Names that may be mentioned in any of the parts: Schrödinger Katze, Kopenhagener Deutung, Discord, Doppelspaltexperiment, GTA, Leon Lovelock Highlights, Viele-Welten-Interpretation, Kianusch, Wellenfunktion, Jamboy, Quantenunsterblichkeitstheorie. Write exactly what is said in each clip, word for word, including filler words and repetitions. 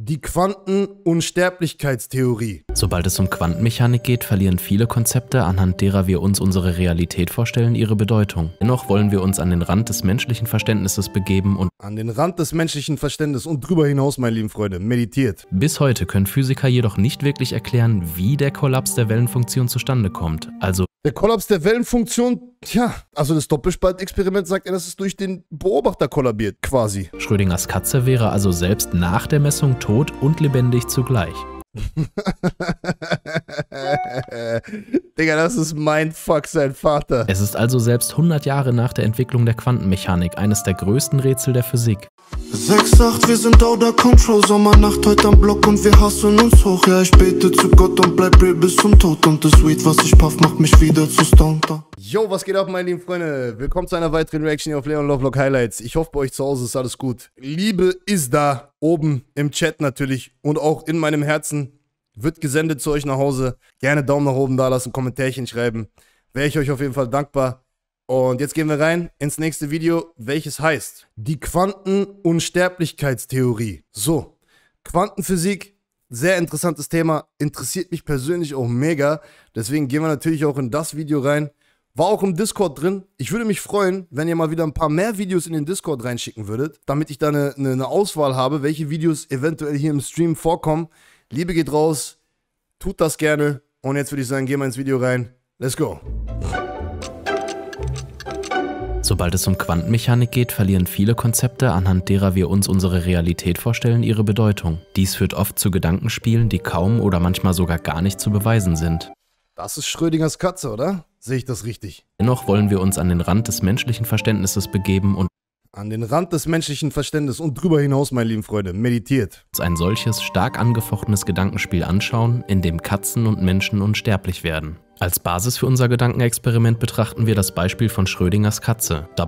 Die Quantenunsterblichkeitstheorie. Sobald es um Quantenmechanik geht, verlieren viele Konzepte, anhand derer wir uns unsere Realität vorstellen, ihre Bedeutung. Dennoch wollen wir uns an den Rand des menschlichen Verständnisses begeben und an den Rand des menschlichen Verständnisses und drüber hinaus, meine lieben Freunde, meditiert. Bis heute können Physiker jedoch nicht wirklich erklären, wie der Kollaps der Wellenfunktion zustande kommt. Also der Kollaps der Wellenfunktion, tja, also das Doppelspaltexperiment sagt ja, dass es durch den Beobachter kollabiert, quasi. Schrödingers Katze wäre also selbst nach der Messung tot und lebendig zugleich. Digga, das ist mein Fuck, sein Vater. Es ist also selbst hundert Jahre nach der Entwicklung der Quantenmechanik eines der größten Rätsel der Physik. sechs acht, wir sind out of control, Sommernacht heute am Block und wir hassen uns hoch. Ja, ich bete zu Gott und bleib real bis zum Tod. Und das Weed, was ich puff, macht mich wieder zu stonter. Yo, was geht ab, meine lieben Freunde? Willkommen zu einer weiteren Reaction hier auf Leon Lovelock Highlights. Ich hoffe, bei euch zu Hause ist alles gut. Liebe ist da, oben im Chat natürlich und auch in meinem Herzen. Wird gesendet zu euch nach Hause. Gerne Daumen nach oben da lassen, Kommentärchen schreiben. Wäre ich euch auf jeden Fall dankbar. Und jetzt gehen wir rein ins nächste Video, welches heißt die Quantenunsterblichkeitstheorie. So, Quantenphysik, sehr interessantes Thema, interessiert mich persönlich auch mega. Deswegen gehen wir natürlich auch in das Video rein. War auch im Discord drin. Ich würde mich freuen, wenn ihr mal wieder ein paar mehr Videos in den Discord reinschicken würdet, damit ich da eine, eine, eine Auswahl habe, welche Videos eventuell hier im Stream vorkommen. Liebe geht raus, tut das gerne. Und jetzt würde ich sagen, gehen wir ins Video rein. Let's go. Sobald es um Quantenmechanik geht, verlieren viele Konzepte, anhand derer wir uns unsere Realität vorstellen, ihre Bedeutung. Dies führt oft zu Gedankenspielen, die kaum oder manchmal sogar gar nicht zu beweisen sind. Das ist Schrödingers Katze, oder? Sehe ich das richtig? Dennoch wollen wir uns an den Rand des menschlichen Verständnisses begeben und an den Rand des menschlichen Verständnisses und drüber hinaus, meine lieben Freunde, meditiert. Ein solches stark angefochtenes Gedankenspiel anschauen, in dem Katzen und Menschen unsterblich werden. Als Basis für unser Gedankenexperiment betrachten wir das Beispiel von Schrödingers Katze. Da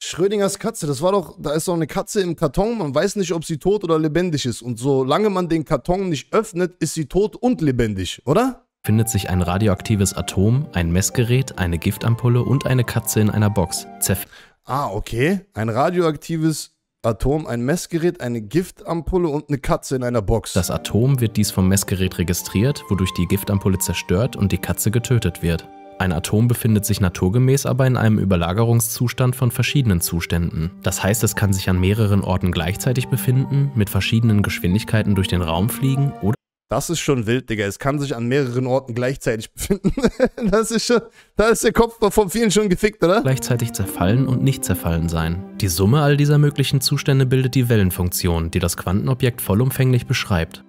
Schrödingers Katze, das war doch, da ist doch eine Katze im Karton, man weiß nicht, ob sie tot oder lebendig ist. Und solange man den Karton nicht öffnet, ist sie tot und lebendig, oder? Findet sich ein radioaktives Atom, ein Messgerät, eine Giftampulle und eine Katze in einer Box. Zerf ah, okay. Ein radioaktives Atom, ein Messgerät, eine Giftampulle und eine Katze in einer Box. Das Atom wird dies vom Messgerät registriert, wodurch die Giftampulle zerstört und die Katze getötet wird. Ein Atom befindet sich naturgemäß aber in einem Überlagerungszustand von verschiedenen Zuständen. Das heißt, es kann sich an mehreren Orten gleichzeitig befinden, mit verschiedenen Geschwindigkeiten durch den Raum fliegen oder... Das ist schon wild, Digga. Es kann sich an mehreren Orten gleichzeitig befinden. Das ist schon, da ist der Kopf von vielen schon gefickt, oder? Gleichzeitig zerfallen und nicht zerfallen sein. Die Summe all dieser möglichen Zustände bildet die Wellenfunktion, die das Quantenobjekt vollumfänglich beschreibt.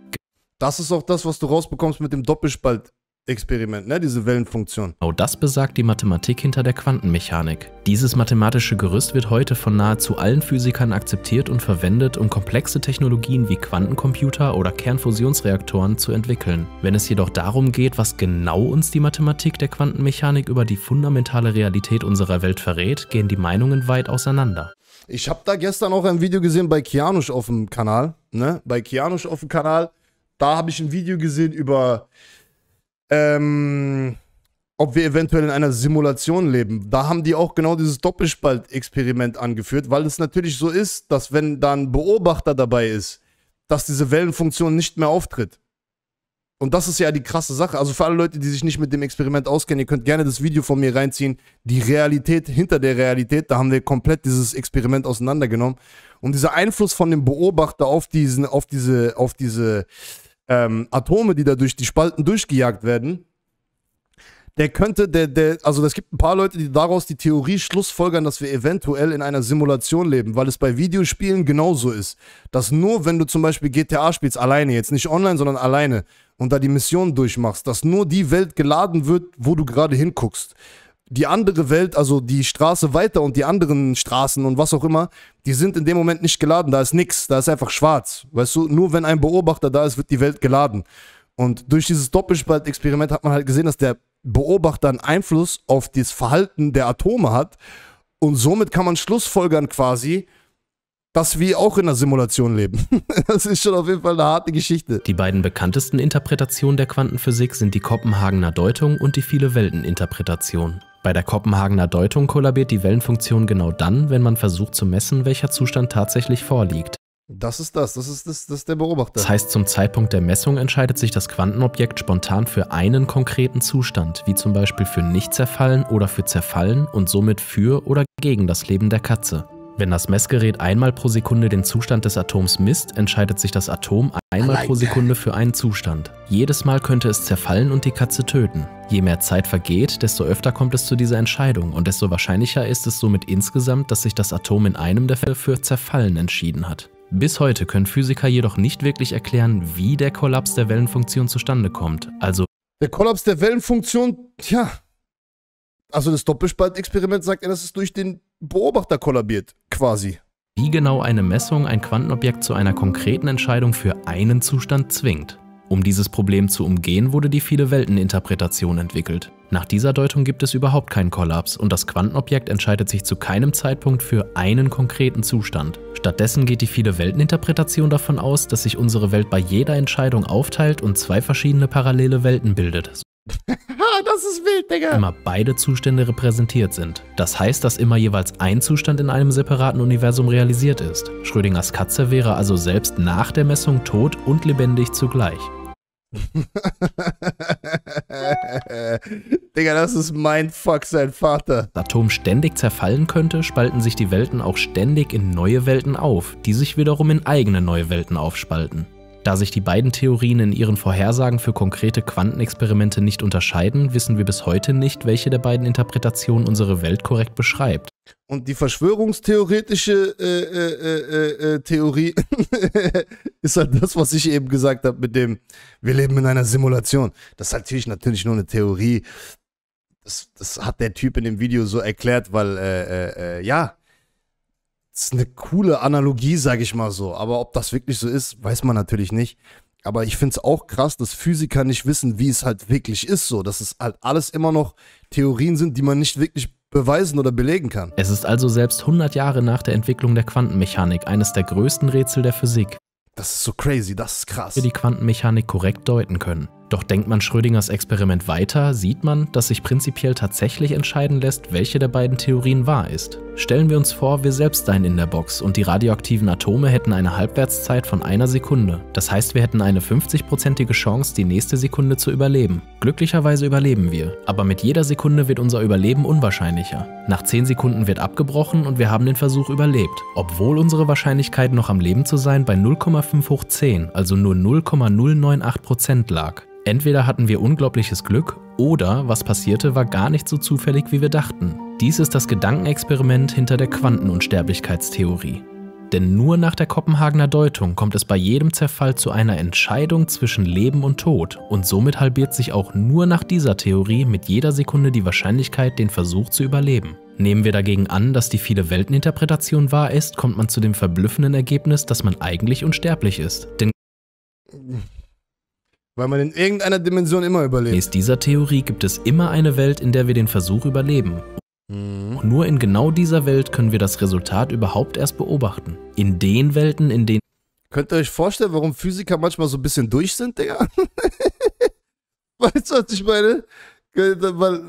Das ist auch das, was du rausbekommst mit dem Doppelspaltexperiment, ne? Diese Wellenfunktion. Genau das besagt die Mathematik hinter der Quantenmechanik. Dieses mathematische Gerüst wird heute von nahezu allen Physikern akzeptiert und verwendet, um komplexe Technologien wie Quantencomputer oder Kernfusionsreaktoren zu entwickeln. Wenn es jedoch darum geht, was genau uns die Mathematik der Quantenmechanik über die fundamentale Realität unserer Welt verrät, gehen die Meinungen weit auseinander. Ich habe da gestern auch ein Video gesehen bei Kianusch auf dem Kanal, ne? Bei Kianusch auf dem Kanal, da habe ich ein Video gesehen über ähm ob wir eventuell in einer Simulation leben. Da haben die auch genau dieses Doppelspaltexperiment angeführt, weil es natürlich so ist, dass wenn da ein Beobachter dabei ist, dass diese Wellenfunktion nicht mehr auftritt. Und das ist ja die krasse Sache. Also für alle Leute, die sich nicht mit dem Experiment auskennen, ihr könnt gerne das Video von mir reinziehen. Die Realität hinter der Realität, da haben wir komplett dieses Experiment auseinandergenommen. Und dieser Einfluss von dem Beobachter auf diesen, auf diese, auf diese ähm, Atome, die da durch die Spalten durchgejagt werden, Der könnte, der, der, also es gibt ein paar Leute, die daraus die Theorie schlussfolgern, dass wir eventuell in einer Simulation leben, weil es bei Videospielen genauso ist. Dass nur, wenn du zum Beispiel G T A spielst, alleine, jetzt nicht online, sondern alleine, und da die Mission durchmachst, dass nur die Welt geladen wird, wo du gerade hinguckst. Die andere Welt, also die Straße weiter und die anderen Straßen und was auch immer, die sind in dem Moment nicht geladen, da ist nichts, da ist einfach schwarz. Weißt du, nur wenn ein Beobachter da ist, wird die Welt geladen. Und durch dieses Doppelspaltexperiment hat man halt gesehen, dass der Beobachter einen Einfluss auf das Verhalten der Atome hat, und somit kann man schlussfolgern quasi, dass wir auch in einer Simulation leben. Das ist schon auf jeden Fall eine harte Geschichte. Die beiden bekanntesten Interpretationen der Quantenphysik sind die Kopenhagener Deutung und die Viele-Welten-Interpretation. Bei der Kopenhagener Deutung kollabiert die Wellenfunktion genau dann, wenn man versucht zu messen, welcher Zustand tatsächlich vorliegt. Das ist das, das ist, das, das ist der Beobachter. Das heißt, zum Zeitpunkt der Messung entscheidet sich das Quantenobjekt spontan für einen konkreten Zustand, wie zum Beispiel für Nicht-Zerfallen oder für Zerfallen und somit für oder gegen das Leben der Katze. Wenn das Messgerät einmal pro Sekunde den Zustand des Atoms misst, entscheidet sich das Atom einmal pro Sekunde für einen Zustand. Jedes Mal könnte es zerfallen und die Katze töten. Je mehr Zeit vergeht, desto öfter kommt es zu dieser Entscheidung und desto wahrscheinlicher ist es somit insgesamt, dass sich das Atom in einem der Fälle für Zerfallen entschieden hat. Bis heute können Physiker jedoch nicht wirklich erklären, wie der Kollaps der Wellenfunktion zustande kommt. Also der Kollaps der Wellenfunktion, tja, also das Doppelspaltexperiment sagt ja, dass es durch den Beobachter kollabiert, quasi. Wie genau eine Messung ein Quantenobjekt zu einer konkreten Entscheidung für einen Zustand zwingt. Um dieses Problem zu umgehen, wurde die Viele-Welten-Interpretation entwickelt. Nach dieser Deutung gibt es überhaupt keinen Kollaps und das Quantenobjekt entscheidet sich zu keinem Zeitpunkt für einen konkreten Zustand. Stattdessen geht die Viele-Welten-Interpretation davon aus, dass sich unsere Welt bei jeder Entscheidung aufteilt und zwei verschiedene parallele Welten bildet. Das ist wild, Digga. Immer beide Zustände repräsentiert sind. Das heißt, dass immer jeweils ein Zustand in einem separaten Universum realisiert ist. Schrödingers Katze wäre also selbst nach der Messung tot und lebendig zugleich. Digga, das ist mein Fuck, sein Vater. Das Atom ständig zerfallen könnte, spalten sich die Welten auch ständig in neue Welten auf, die sich wiederum in eigene neue Welten aufspalten. Da sich die beiden Theorien in ihren Vorhersagen für konkrete Quantenexperimente nicht unterscheiden, wissen wir bis heute nicht, welche der beiden Interpretationen unsere Welt korrekt beschreibt. Und die verschwörungstheoretische äh, äh, äh, Theorie ist halt das, was ich eben gesagt habe mit dem, wir leben in einer Simulation. Das ist natürlich, natürlich nur eine Theorie. Das, das hat der Typ in dem Video so erklärt, weil, äh, äh, ja... Das ist eine coole Analogie, sage ich mal so. Aber ob das wirklich so ist, weiß man natürlich nicht. Aber ich finde es auch krass, dass Physiker nicht wissen, wie es halt wirklich ist so. Dass es halt alles immer noch Theorien sind, die man nicht wirklich beweisen oder belegen kann. Es ist also selbst hundert Jahre nach der Entwicklung der Quantenmechanik eines der größten Rätsel der Physik. Das ist so crazy, das ist krass. Wir die Quantenmechanik korrekt deuten können. Doch denkt man Schrödingers Experiment weiter, sieht man, dass sich prinzipiell tatsächlich entscheiden lässt, welche der beiden Theorien wahr ist. Stellen wir uns vor, wir selbst seien in der Box und die radioaktiven Atome hätten eine Halbwertszeit von einer Sekunde. Das heißt, wir hätten eine fünfzigprozentige Chance, die nächste Sekunde zu überleben. Glücklicherweise überleben wir, aber mit jeder Sekunde wird unser Überleben unwahrscheinlicher. Nach zehn Sekunden wird abgebrochen und wir haben den Versuch überlebt, obwohl unsere Wahrscheinlichkeit, noch am Leben zu sein, bei null Komma fünf hoch zehn, also nur null Komma null neun acht Prozent lag. Entweder hatten wir unglaubliches Glück oder, was passierte, war gar nicht so zufällig, wie wir dachten. Dies ist das Gedankenexperiment hinter der Quantenunsterblichkeitstheorie. Denn nur nach der Kopenhagener Deutung kommt es bei jedem Zerfall zu einer Entscheidung zwischen Leben und Tod und somit halbiert sich auch nur nach dieser Theorie mit jeder Sekunde die Wahrscheinlichkeit, den Versuch zu überleben. Nehmen wir dagegen an, dass die Viele-Welten-Interpretation wahr ist, kommt man zu dem verblüffenden Ergebnis, dass man eigentlich unsterblich ist. Denn weil man in irgendeiner Dimension immer überlebt. Gemäß dieser Theorie gibt es immer eine Welt, in der wir den Versuch überleben. Mhm. Nur in genau dieser Welt können wir das Resultat überhaupt erst beobachten. In den Welten, in denen... Könnt ihr euch vorstellen, warum Physiker manchmal so ein bisschen durch sind, Digga? Weißt du, was ich meine? Weil,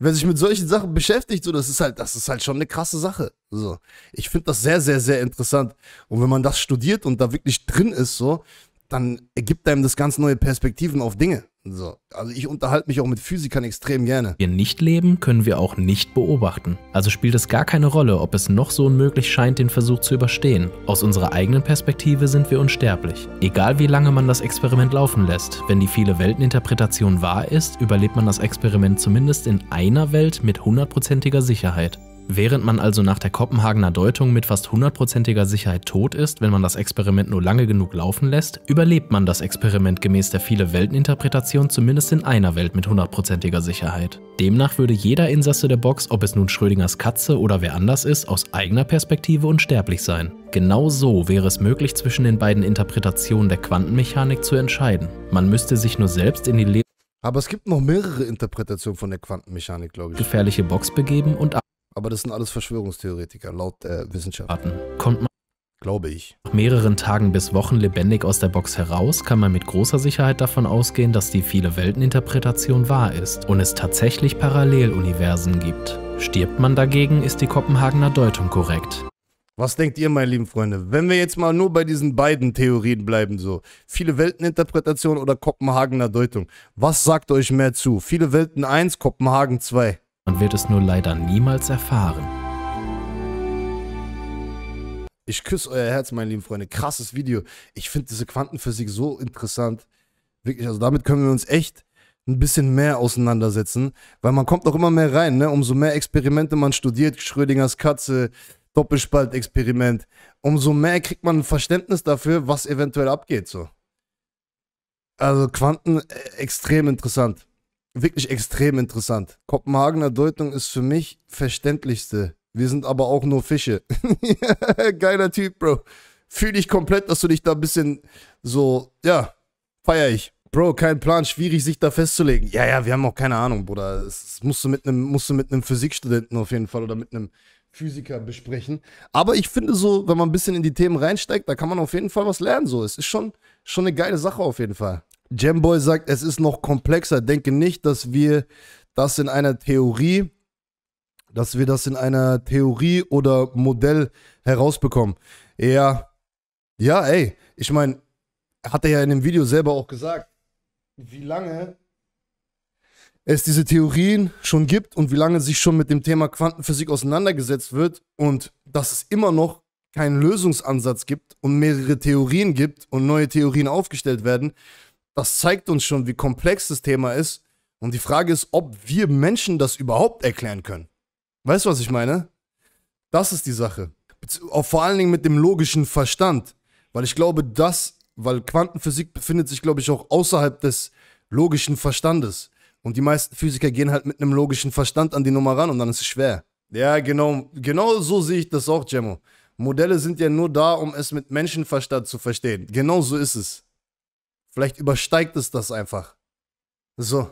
wer sich mit solchen Sachen beschäftigt, so, das ist halt, das ist halt schon eine krasse Sache. So. Ich finde das sehr, sehr, sehr interessant. Und wenn man das studiert und da wirklich drin ist, so... dann ergibt einem das ganz neue Perspektiven auf Dinge. So. Also ich unterhalte mich auch mit Physikern extrem gerne. Wir nicht leben, können wir auch nicht beobachten. Also spielt es gar keine Rolle, ob es noch so unmöglich scheint, den Versuch zu überstehen. Aus unserer eigenen Perspektive sind wir unsterblich. Egal wie lange man das Experiment laufen lässt, wenn die Viele-Welten-Interpretation wahr ist, überlebt man das Experiment zumindest in einer Welt mit hundertprozentiger Sicherheit. Während man also nach der Kopenhagener Deutung mit fast hundertprozentiger Sicherheit tot ist, wenn man das Experiment nur lange genug laufen lässt, überlebt man das Experiment gemäß der Viele-Welten-Interpretation zumindest in einer Welt mit hundertprozentiger Sicherheit. Demnach würde jeder Insasse der Box, ob es nun Schrödingers Katze oder wer anders ist, aus eigener Perspektive unsterblich sein. Genau so wäre es möglich, zwischen den beiden Interpretationen der Quantenmechanik zu entscheiden. Man müsste sich nur selbst in die Le- Aber es gibt noch mehrere Interpretationen von der Quantenmechanik, glaube ich. Gefährliche Box begeben und aber das sind alles Verschwörungstheoretiker, laut äh, Wissenschaftlern. Kommt man, glaube ich, nach mehreren Tagen bis Wochen lebendig aus der Box heraus, kann man mit großer Sicherheit davon ausgehen, dass die Viele-Welten-Interpretation wahr ist und es tatsächlich Paralleluniversen gibt. Stirbt man dagegen, ist die Kopenhagener Deutung korrekt. Was denkt ihr, meine lieben Freunde? Wenn wir jetzt mal nur bei diesen beiden Theorien bleiben, so. Viele-Welten-Interpretation oder Kopenhagener Deutung. Was sagt euch mehr zu? Viele-Welten eins, Kopenhagen zwei. Man wird es nur leider niemals erfahren. Ich küsse euer Herz, meine lieben Freunde. Krasses Video. Ich finde diese Quantenphysik so interessant. Wirklich, also damit können wir uns echt ein bisschen mehr auseinandersetzen. Weil man kommt doch immer mehr rein, ne? Umso mehr Experimente man studiert, Schrödingers Katze, Doppelspaltexperiment, umso mehr kriegt man ein Verständnis dafür, was eventuell abgeht, so. Also Quanten, äh, extrem interessant. Wirklich extrem interessant. Kopenhagener Deutung ist für mich verständlichste. Wir sind aber auch nur Fische. Geiler Typ, Bro. Fühl dich komplett, dass du dich da ein bisschen so, ja, feier ich. Bro, kein Plan, schwierig sich da festzulegen. Ja, ja, wir haben auch keine Ahnung, Bruder. Das musst du mit einem, musst du mit einem Physikstudenten auf jeden Fall oder mit einem Physiker besprechen. Aber ich finde so, wenn man ein bisschen in die Themen reinsteigt, da kann man auf jeden Fall was lernen. So, es ist schon, schon eine geile Sache auf jeden Fall. Jamboy sagt, es ist noch komplexer. Denke nicht, dass wir das in einer Theorie, dass wir das in einer Theorie oder Modell herausbekommen. Ja, ja, ey. Ich meine, hat er ja in dem Video selber auch gesagt, wie lange es diese Theorien schon gibt und wie lange sich schon mit dem Thema Quantenphysik auseinandergesetzt wird und dass es immer noch keinen Lösungsansatz gibt und mehrere Theorien gibt und neue Theorien aufgestellt werden, das zeigt uns schon, wie komplex das Thema ist. Und die Frage ist, ob wir Menschen das überhaupt erklären können. Weißt du, was ich meine? Das ist die Sache. Auch vor allen Dingen mit dem logischen Verstand. Weil ich glaube, das, weil Quantenphysik befindet sich, glaube ich, auch außerhalb des logischen Verstandes. Und die meisten Physiker gehen halt mit einem logischen Verstand an die Nummer ran und dann ist es schwer. Ja, genau, genau so sehe ich das auch, Gemmo. Modelle sind ja nur da, um es mit Menschenverstand zu verstehen. Genau so ist es. Vielleicht übersteigt es das einfach. So.